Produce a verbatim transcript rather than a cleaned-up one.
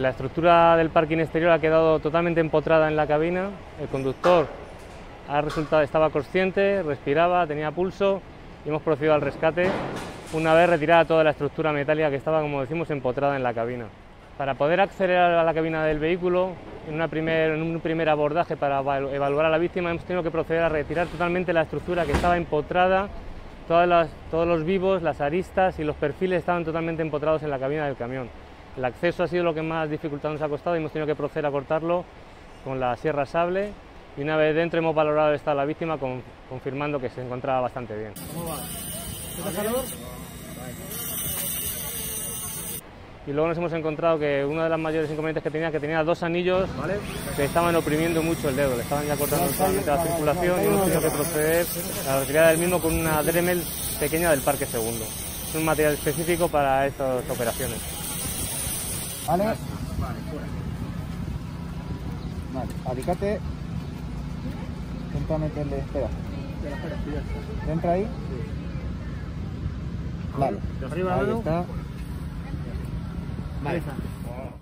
La estructura del parking exterior ha quedado totalmente empotrada en la cabina. El conductor ha resultado, estaba consciente, respiraba, tenía pulso y hemos procedido al rescate una vez retirada toda la estructura metálica que estaba, como decimos, empotrada en la cabina. Para poder acceder a la cabina del vehículo, en, una primer, en un primer abordaje para evaluar a la víctima, hemos tenido que proceder a retirar totalmente la estructura que estaba empotrada. Todas las, todos los vivos, las aristas y los perfiles estaban totalmente empotrados en la cabina del camión. El acceso ha sido lo que más dificultad nos ha costado y hemos tenido que proceder a cortarlo con la sierra sable, y una vez dentro hemos valorado el estado de la víctima, con, confirmando que se encontraba bastante bien. ¿Cómo va? ¿Está calor? Y luego nos hemos encontrado que uno de los mayores inconvenientes que tenía, que tenía dos anillos, ¿vale?, que estaban oprimiendo mucho el dedo, le estaban ya cortando totalmente la circulación y hemos tenido que proceder a la retirada del mismo con una Dremel pequeña del parque segundo. Es un material específico para estas operaciones. Vale, vale, fuera. Vale, alicate. Intenta meterle, espera. Espera, espera, espera. Entra ahí. Sí. Vale. De arriba, ahí está. Vale. Vale.